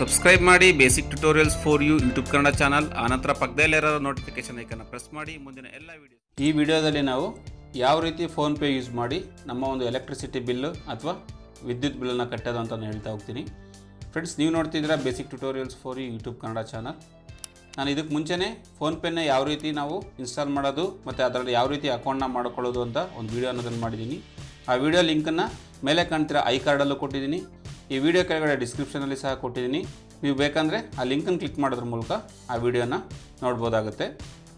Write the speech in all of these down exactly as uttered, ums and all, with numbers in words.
Subscribe ಮಾಡಿ basic tutorials for you YouTube Kannada channel. ಆನಂತರ ಪಕ್ಕದಲ್ಲಿ ಇರೋ notification icon ಅನ್ನು press ಮಾಡಿ ಮುಂದಿನ ಎಲ್ಲ ವಿಡಿಯೋ. ಈ ವಿಡಿಯೋದಲ್ಲಿ ನಾವು ಯಾವ ರೀತಿ ಫೋನ್ ಪೇ ಯೂಸ್ ಮಾಡಿ ನಮ್ಮ ಒಂದು ಎಲೆಕ್ಟ್ರಿಸಿಟಿ ಬಿಲ್ ಅಥವಾ ವಿದ್ಯುತ್ ಬಿಲ್ ಅನ್ನು ಕಟ್ಟೋದು ಅಂತ ಹೇಳ್ತಾ ಹೋಗ್ತೀನಿ. ಫ್ರೆಂಡ್ಸ್, ನೀವು ನೋಡ್ತಿದ್ದೀರಾ basic tutorials for you YouTube Kannada channel. ನಾನು ಇದಕ್ಕೆ ಮುಂಚೆನೇ ಫೋನ್ ಪೇ ನ ಯಾವ ರೀತಿ ನಾವು ಇನ್‌ಸ್ಟಾಲ್ ಮಾಡೋದು ಮತ್ತೆ ಅದರಲ್ಲಿ ಯಾವ ರೀತಿ ಅಕೌಂಟ್ ನ ಮಾಡ್ಕೊಳ್ಳೋದು ಅಂತ ಒಂದು ವಿಡಿಯೋ ಅನ್ನೋದನ್ನ ಮಾಡಿದೀನಿ. ಆ ವಿಡಿಯೋ ಲಿಂಕ್ ಅನ್ನು ಮೇಲೆ ಕಾಣ್ತಿರೋ ಐ ಕಾರ್ಡ್ ಅಲ್ಲೂ ಕೊಟ್ಟಿದ್ದೀನಿ. ಈ ವಿಡಿಯೋ ಕೆಳಗಡೆ ಡಿಸ್ಕ್ರಿಪ್ಷನ್ ಅಲ್ಲಿ ಸಹ ಕೊಟ್ಟಿದ್ದೀನಿ. ನೀವು ಬೇಕಂದ್ರೆ ಆ ಲಿಂಕ್ ಅನ್ನು ಕ್ಲಿಕ್ ಮಾಡೋದ್ರ ಮೂಲಕ ಆ ವಿಡಿಯೋನ ನೋಡಬಹುದಾಗುತ್ತೆ.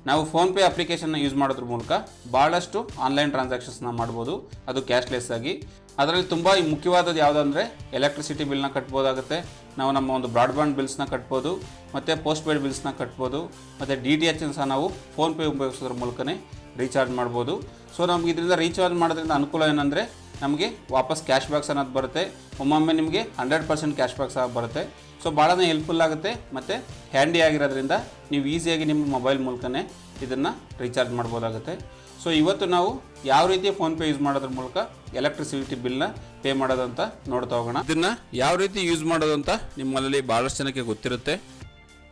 ನಾವು ಫೋನ್ ಪೇ ಅಪ್ಲಿಕೇಶನ್ ಅನ್ನು ಯೂಸ್ ಮಾಡೋದ್ರ ಮೂಲಕ ಬಹಳಷ್ಟು ಆನ್ಲೈನ್ ಟ್ರಾನ್ಸಾಕ್ಷನ್ಸ್ ಅನ್ನು ಮಾಡಬಹುದು, ಅದು ಕ್ಯಾಶ್ಲೆಸ್ ಆಗಿ. ಅದರಲ್ಲಿ ತುಂಬಾ ಮುಖ್ಯವಾದದ್ದು ಯಾವುದು ಅಂದ್ರೆ ಎಲೆಕ್ಟ್ರಿಸಿಟಿ ಬಿಲ್ ನ ಕಟ್ಟಬಹುದಾಗುತ್ತೆ. ನಾವು ನಮ್ಮ ಒಂದು ಬ್ರಾಡ್‌ಬ್ಯಾಂಡ್ ಬಿಲ್ಸ್ ನ ಕಟ್ಟಬಹುದು, ಮತ್ತೆ ಪೋಸ್ಟ್ ಪೇಡ್ ಬಿಲ್ಸ್ ನ ಕಟ್ಟಬಹುದು, ಮತ್ತೆ ಡಿಟಿಎಚ್ ಅನ್ನು ಸಹ ನಾವು ಫೋನ್ ಪೇ ಉಪಯೋಗಿಸೋದ್ರ ಮೂಲಕನೇ ರೀಚಾರ್ಜ್ ಮಾಡಬಹುದು. ಸೊ ನಮಗೆ ಇದರಿಂದ ರೀಚಾರ್ಜ್ ಮಾಡೋದ್ರಿಂದ ಅನುಕೂಲ ಏನಂದ್ರೆ ನಮಗೆ ವಾಪಸ್ ಕ್ಯಾಶ್ ಬ್ಯಾಕ್ಸ್ ಅನ್ನೋದು ಬರುತ್ತೆ. ಒಮ್ಮೊಮ್ಮೆ ನಿಮಗೆ ಹಂಡ್ರೆಡ್ ಪರ್ಸೆಂಟ್ ಕ್ಯಾಶ್ ಬ್ಯಾಕ್ ಸಹ ಬರುತ್ತೆ. ಸೊ ಭಾಳನೇ ಹೆಲ್ಪ್ಫುಲ್ ಆಗುತ್ತೆ ಮತ್ತು ಹ್ಯಾಂಡಿ ಆಗಿರೋದ್ರಿಂದ ನೀವು ಈಸಿಯಾಗಿ ನಿಮ್ಮ ಮೊಬೈಲ್ ಮೂಲಕನೇ ಇದನ್ನು ರೀಚಾರ್ಜ್ ಮಾಡ್ಬೋದಾಗುತ್ತೆ. ಸೊ ಇವತ್ತು ನಾವು ಯಾವ ರೀತಿ ಫೋನ್ಪೇ ಯೂಸ್ ಮಾಡೋದ್ರ ಮೂಲಕ ಎಲೆಕ್ಟ್ರಿಸಿಟಿ ಬಿಲ್ನ ಪೇ ಮಾಡೋದಂತ ನೋಡ್ತಾ ಹೋಗೋಣ. ಇದನ್ನು ಯಾವ ರೀತಿ ಯೂಸ್ ಮಾಡೋದು ಅಂತ ನಿಮ್ಮಲ್ಲಿ ಭಾಳಷ್ಟು ಜನಕ್ಕೆ ಗೊತ್ತಿರುತ್ತೆ.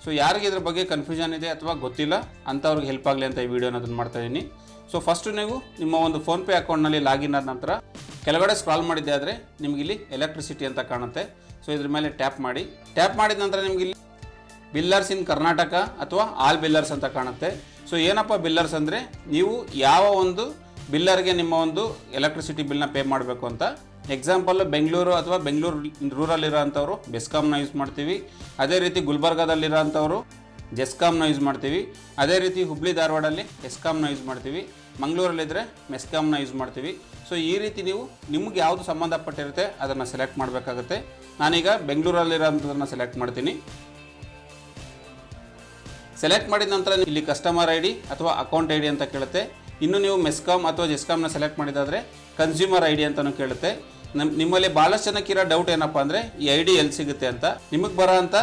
ಸೊ ಯಾರಿಗೆ ಇದ್ರ ಬಗ್ಗೆ ಕನ್ಫ್ಯೂಷನ್ ಇದೆ ಅಥವಾ ಗೊತ್ತಿಲ್ಲ ಅಂಥವ್ರಿಗೆ ಹೆಲ್ಪ್ ಆಗಲಿ ಅಂತ ಈ ವಿಡಿಯೋನ ಅದನ್ನು ಮಾಡ್ತಾಯಿದ್ದೀನಿ. ಸೊ ಫಸ್ಟು ನೀವು ನಿಮ್ಮ ಒಂದು ಫೋನ್ಪೇ ಅಕೌಂಟ್ನಲ್ಲಿ ಲಾಗಿನ್ ಆದ ನಂತರ ಕೆಳಗಡೆ ಸ್ಕ್ರಾಲ್ ಮಾಡಿದ್ದೆ ಆದರೆ ನಿಮಗೆ ಇಲ್ಲಿ ಎಲೆಕ್ಟ್ರಿಸಿಟಿ ಅಂತ ಕಾಣುತ್ತೆ. ಸೊ ಇದ್ರ ಮೇಲೆ ಟ್ಯಾಪ್ ಮಾಡಿ. ಟ್ಯಾಪ್ ಮಾಡಿದ ನಂತರ ನಿಮಗೆ ಇಲ್ಲಿ ಬಿಲ್ಲರ್ಸ್ ಇನ್ ಕರ್ನಾಟಕ ಅಥವಾ ಆಲ್ ಬಿಲ್ಲರ್ಸ್ ಅಂತ ಕಾಣುತ್ತೆ. ಸೊ ಏನಪ್ಪ ಬಿಲ್ಲರ್ಸ್ ಅಂದರೆ ನೀವು ಯಾವ ಒಂದು ಬಿಲ್ಲರ್ಗೆ ನಿಮ್ಮ ಒಂದು ಎಲೆಕ್ಟ್ರಿಸಿಟಿ ಬಿಲ್ನ ಪೇ ಮಾಡಬೇಕು ಅಂತ. ಎಕ್ಸಾಂಪಲ್ಲು ಬೆಂಗಳೂರು ಅಥವಾ ಬೆಂಗಳೂರು ರೂರಲ್ಲಿರೋ ಅಂಥವ್ರು ಮೆಸ್ಕಾಮ್ನ ಯೂಸ್ ಮಾಡ್ತೀವಿ. ಅದೇ ರೀತಿ ಗುಲ್ಬರ್ಗಾದಲ್ಲಿರೋ ಅಂಥವರು ಜೆಸ್ಕಾಮ್ನ ಯೂಸ್ ಮಾಡ್ತೀವಿ. ಅದೇ ರೀತಿ ಹುಬ್ಳಿ ಧಾರವಾಡಲ್ಲಿ ಎಸ್ಕಾಮ್ನ ಯೂಸ್ ಮಾಡ್ತೀವಿ. ಮಂಗಳೂರಲ್ಲಿದ್ದರೆ ಮೆಸ್ಕಾಮ್ನ ಯೂಸ್ ಮಾಡ್ತೀವಿ. ಸೊ ಈ ರೀತಿ ನೀವು ನಿಮ್ಗೆ ಯಾವುದು ಸಂಬಂಧಪಟ್ಟಿರುತ್ತೆ ಅದನ್ನು ಸೆಲೆಕ್ಟ್ ಮಾಡಬೇಕಾಗುತ್ತೆ. ನಾನೀಗ ಬೆಂಗಳೂರಲ್ಲಿರೋಂಥದನ್ನು ಸೆಲೆಕ್ಟ್ ಮಾಡ್ತೀನಿ. ಸೆಲೆಕ್ಟ್ ಮಾಡಿದ ನಂತರ ಇಲ್ಲಿ ಕಸ್ಟಮರ್ ಐ ಡಿ ಅಥವಾ ಅಕೌಂಟ್ ಐ ಡಿ ಅಂತ ಕೇಳುತ್ತೆ. ಇನ್ನು ನೀವು ಮೆಸ್ಕಾಮ್ ಅಥವಾ ಜೆಸ್ಕಾಮ್ನ ಸೆಲೆಕ್ಟ್ ಮಾಡಿದಾದರೆ ಕನ್ಸ್ಯೂಮರ್ ಐ ಡಿ ಅಂತಲೂ ಕೇಳುತ್ತೆ. ನಮ್ಮ ನಿಮ್ಮಲ್ಲಿ ಭಾಳಷ್ಟು ಜನಕ್ಕಿರೋ ಡೌಟ್ ಏನಪ್ಪ ಅಂದರೆ ಈ ಐ ಡಿ ಎಲ್ಲಿ ಸಿಗುತ್ತೆ ಅಂತ. ನಿಮಗೆ ಬರೋ ಅಂಥ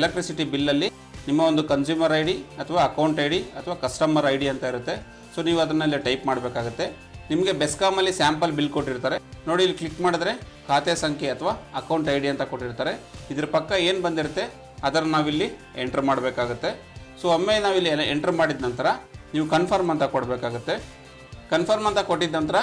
ಎಲೆಕ್ಟ್ರಿಸಿಟಿ ಬಿಲ್ಲಲ್ಲಿ ನಿಮ್ಮ ಒಂದು ಕನ್ಸ್ಯೂಮರ್ ಐ ಡಿ ಅಥವಾ ಅಕೌಂಟ್ ಐ ಡಿ ಅಥವಾ ಕಸ್ಟಮರ್ ಐ ಡಿ ಅಂತ ಇರುತ್ತೆ. ಸೊ ನೀವು ಅದನ್ನೆಲ್ಲ ಟೈಪ್ ಮಾಡಬೇಕಾಗುತ್ತೆ. ನಿಮಗೆ ಬೆಸ್ಕಾಮಲ್ಲಿ ಸ್ಯಾಂಪಲ್ ಬಿಲ್ ಕೊಟ್ಟಿರ್ತಾರೆ ನೋಡಿ. ಇಲ್ಲಿ ಕ್ಲಿಕ್ ಮಾಡಿದ್ರೆ ಖಾತೆ ಸಂಖ್ಯೆ ಅಥವಾ ಅಕೌಂಟ್ ಐ ಡಿ ಅಂತ ಕೊಟ್ಟಿರ್ತಾರೆ. ಇದ್ರ ಪಕ್ಕ ಏನು ಬಂದಿರುತ್ತೆ ಅದನ್ನು ನಾವಿಲ್ಲಿ ಎಂಟ್ರ್ ಮಾಡಬೇಕಾಗುತ್ತೆ. ಸೊ ಒಮ್ಮೆ ನಾವಿಲ್ಲಿ ಎಂಟ್ರ್ ಮಾಡಿದ ನಂತರ ನೀವು ಕನ್ಫರ್ಮ್ ಅಂತ ಕೊಡಬೇಕಾಗುತ್ತೆ. ಕನ್ಫರ್ಮ್ ಅಂತ ಕೊಟ್ಟಿದ್ದ ನಂತರ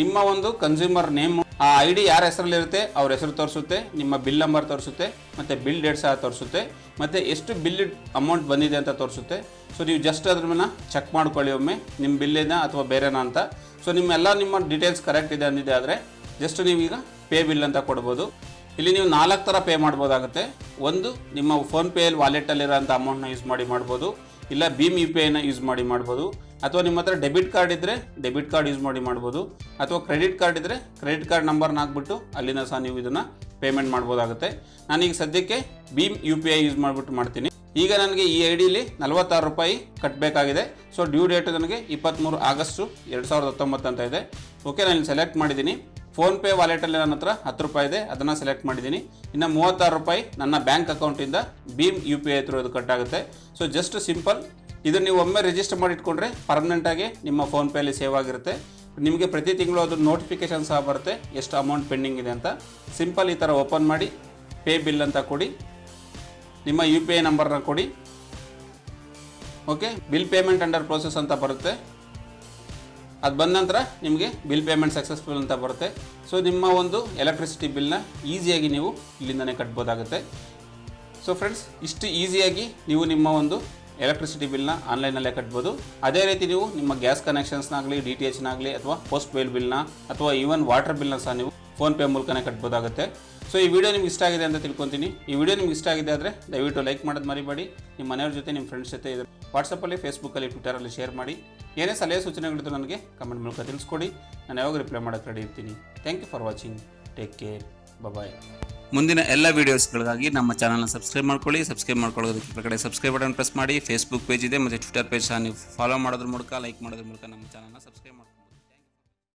ನಿಮ್ಮ ಒಂದು ಕನ್ಸ್ಯೂಮರ್ ನೇಮು ಆ ಐ ಡಿ ಯಾರ ಹೆಸರಲ್ಲಿರುತ್ತೆ ಅವ್ರ ಹೆಸರು ತೋರಿಸುತ್ತೆ, ನಿಮ್ಮ ಬಿಲ್ ನಂಬರ್ ತೋರಿಸುತ್ತೆ, ಮತ್ತು ಬಿಲ್ ಡೇಟ್ ಸಹ ತೋರಿಸುತ್ತೆ, ಮತ್ತು ಎಷ್ಟು ಬಿಲ್ ಅಮೌಂಟ್ ಬಂದಿದೆ ಅಂತ ತೋರಿಸುತ್ತೆ. ಸೊ ನೀವು ಜಸ್ಟ್ ಅದ್ರ ಮೇಲೆ ಚೆಕ್ ಮಾಡ್ಕೊಳ್ಳಿ ಒಮ್ಮೆ ನಿಮ್ಮ ಬಿಲ್ಲೇನಾ ಅಥವಾ ಬೇರೆನಾ ಅಂತ. ಸೊ ನಿಮ್ಮೆಲ್ಲ ನಿಮ್ಮ ಡೀಟೇಲ್ಸ್ ಕರೆಕ್ಟ್ ಇದೆ ಅಂದಿದೆ ಆದರೆ ಜಸ್ಟ್ ನೀವೀಗ ಪೇ ಬಿಲ್ ಅಂತ ಕೊಡ್ಬೋದು. ಇಲ್ಲಿ ನೀವು ನಾಲ್ಕು ಥರ ಪೇ ಮಾಡ್ಬೋದಾಗುತ್ತೆ. ಒಂದು, ನಿಮ್ಮ ಫೋನ್ಪೇಯಲ್ಲಿ ವಾಲೆಟಲ್ಲಿರೋಂಥ ಅಮೌಂಟ್ನ ಯೂಸ್ ಮಾಡಿ ಮಾಡ್ಬೋದು, ಇಲ್ಲ ಭೀಮ್ ಯು ಪಿ ಐನ ಯೂಸ್ ಮಾಡಿ ಮಾಡ್ಬೋದು, ಅಥವಾ ನಿಮ್ಮ ಹತ್ರ ಡೆಬಿಟ್ ಕಾರ್ಡ್ ಇದ್ದರೆ ಡೆಬಿಟ್ ಕಾರ್ಡ್ ಯೂಸ್ ಮಾಡಿ ಮಾಡ್ಬೋದು, ಅಥವಾ ಕ್ರೆಡಿಟ್ ಕಾರ್ಡ್ ಇದ್ದರೆ ಕ್ರೆಡಿಟ್ ಕಾರ್ಡ್ ನಂಬರ್ನ ಹಾಕ್ಬಿಟ್ಟು ಅಲ್ಲಿಂದ ಸಹ ನೀವು ಇದನ್ನು ಪೇಮೆಂಟ್ ಮಾಡ್ಬೋದಾಗುತ್ತೆ. ನಾನೀಗ ಸದ್ಯಕ್ಕೆ ಭೀಮ್ ಯು ಪಿ ಐ ಯೂಸ್ ಮಾಡಿಬಿಟ್ಟು ಮಾಡ್ತೀನಿ. ಈಗ ನನಗೆ ಈ ಐ ಡಿಲಿ ನಲ್ವತ್ತಾರು ರೂಪಾಯಿ ಕಟ್ಟಬೇಕಾಗಿದೆ. ಸೊ ಡ್ಯೂ ಡೇಟ್ ನನಗೆ ಇಪ್ಪತ್ತ್ಮೂರು ಆಗಸ್ಟು ಎರಡು ಸಾವಿರದ ಹತ್ತೊಂಬತ್ತು ಅಂತ ಇದೆ. ಓಕೆ, ನಾನು ಸೆಲೆಕ್ಟ್ ಮಾಡಿದ್ದೀನಿ. ಫೋನ್ಪೇ ವಾಲೆಟಲ್ಲಿ ನನ್ನ ಹತ್ರ ಹತ್ತು ರೂಪಾಯಿ ಇದೆ, ಅದನ್ನು ಸೆಲೆಕ್ಟ್ ಮಾಡಿದ್ದೀನಿ. ಇನ್ನು ಮೂವತ್ತಾರು ರೂಪಾಯಿ ನನ್ನ ಬ್ಯಾಂಕ್ ಅಕೌಂಟಿಂದ ಭೀಮ್ ಯು ಪಿ ಐ ಥ್ರೂ ಅದು ಕಟ್ಟಾಗುತ್ತೆ. So just simple. ಇದು ನೀವು ಒಮ್ಮೆ ರಿಜಿಸ್ಟರ್ ಮಾಡಿಟ್ಕೊಂಡ್ರೆ ಪರ್ಮನೆಂಟಾಗಿ ನಿಮ್ಮ ಫೋನ್ಪೇಯಲ್ಲಿ ಸೇವ್ ಆಗಿರುತ್ತೆ. ನಿಮಗೆ ಪ್ರತಿ ತಿಂಗಳು ಅದು ನೋಟಿಫಿಕೇಷನ್ ಸಹ ಬರುತ್ತೆ ಎಷ್ಟು ಅಮೌಂಟ್ ಪೆಂಡಿಂಗ್ ಇದೆ ಅಂತ. ಸಿಂಪಲ್, ಈ ಥರ ಓಪನ್ ಮಾಡಿ ಪೇ ಬಿಲ್ ಅಂತ ಕೊಡಿ, ನಿಮ್ಮ ಯು ಪಿ ಐ ನಂಬರ್ನ ಕೊಡಿ. Okay, bill payment under process ಅಂತ ಬರುತ್ತೆ. ಅದು ಬಂದ ನಂತರ ನಿಮಗೆ ಬಿಲ್ ಪೇಮೆಂಟ್ ಸಕ್ಸಸ್ಫುಲ್ ಅಂತ ಬರುತ್ತೆ. ಸೊ ನಿಮ್ಮ ಒಂದು ಎಲೆಕ್ಟ್ರಿಸಿಟಿ ಬಿಲ್ನ ಈಸಿಯಾಗಿ ನೀವು ಇಲ್ಲಿಂದನೇ ಕಟ್ಬೋದಾಗುತ್ತೆ. ಸೊ ಫ್ರೆಂಡ್ಸ್, ಇಷ್ಟು ಈಸಿಯಾಗಿ ನೀವು ನಿಮ್ಮ ಒಂದು ಎಲೆಕ್ಟ್ರಿಸಿಟಿ ಬಿಲ್ನ ಆನ್ಲೈನಲ್ಲೇ ಕಟ್ಬೋದು. ಅದೇ ರೀತಿ ನೀವು ನಿಮ್ಮ ಗ್ಯಾಸ್ ಕನೆಕ್ಷನ್ಸ್ನಾಗಲಿ, ಡಿ ಟಿ ಎಚ್ನಾಗಲಿ, ಅಥವಾ ಪೋಸ್ಟ್ ಪೇಡ್ ಬಿಲ್ನ, ಅಥವಾ ಈವನ್ ವಾಟರ್ ಬಿಲ್ನ ಸಹ ನೀವು ಫೋನ್ಪೇ ಮೂಲಕನೇ ಕಟ್ಬೋದಾಗುತ್ತೆ. ಸೊ ಈ ವಿಡಿಯೋ ನಿಮ್ಗೆ ಇಷ್ಟ ಆಗಿದೆ ಅಂತ ತಿಳ್ಕೊತೀನಿ. ಈ ವಿಡಿಯೋ ನಿಮ್ಗೆ ಇಷ್ಟ ಆಗಿದೆ ಆದರೆ ದಯವಿಟ್ಟು ಲೈಕ್ ಮಾಡೋದು ಮರಿಬೇಡಿ. ನಿಮ್ಮ ಮನೆಯವ್ರ ಜೊತೆ, ನಿಮ್ಮ ಫ್ರೆಂಡ್ಸ್ ಜೊತೆ, ಇದು ವಾಟ್ಸಪ್ಪಲ್ಲಿ, ಫೇಸ್ಬುಕ್ಕಲ್ಲಿ, ಟ್ವಿಟರಲ್ಲಿ ಶೇರ್ ಮಾಡಿ. ಏನೇ ಸಲಹೆ ಸೂಚನೆಗಳಿದ್ದು ನನಗೆ ಕಮೆಂಟ್ ಮೂಲಕ ತಿಳಿಸ್ಕೊಡಿ. ನಾನು ಯಾವಾಗ ರಿಪ್ಲೈ ಮಾಡೋಕ್ಕೆ ರೆಡಿ ಇರ್ತೀನಿ. Thank you for watching. Take care. Bye. ಮುಂದಿನ ಎಲ್ಲ ವೀಡಿಯೋಸ್ಗಳಿಗಾಗಿ ನಮ್ಮ ಚಾನಲ್ನ ಸಬ್ಸ್ಕ್ರೈಬ್ ಮಾಡ್ಕೊಳ್ಳಿ. ಸಬ್ಸ್ಕ್ರೈಬ್ ಮಾಡ್ಕೊಳ್ಳೋದಕ್ಕೆ ಕೆಳಗಡೆ ಸಬ್ಸ್ಕ್ರೈಬ್ ಬಟನ್ ಪ್ರೆಸ್ ಮಾಡಿ. ಫೇಸ್ಬುಕ್ ಪೇಜ್ ಇದೆ ಮತ್ತು ಟ್ವಿಟರ್ ಪೇಜ್ ಸಹ ನೀವು ಫಾಲೋ ಮಾಡೋದ್ರ ಮೂಲಕ, ಲೈಕ್ ಮಾಡೋದ್ರ ಮೂಲಕ ನಮ್ಮ ಚಾನಲ್ನ ಸಬ್ಸ್ಕ್ರೈಬ್ ಮಾಡ್ಕೊಳ್ಳಿ.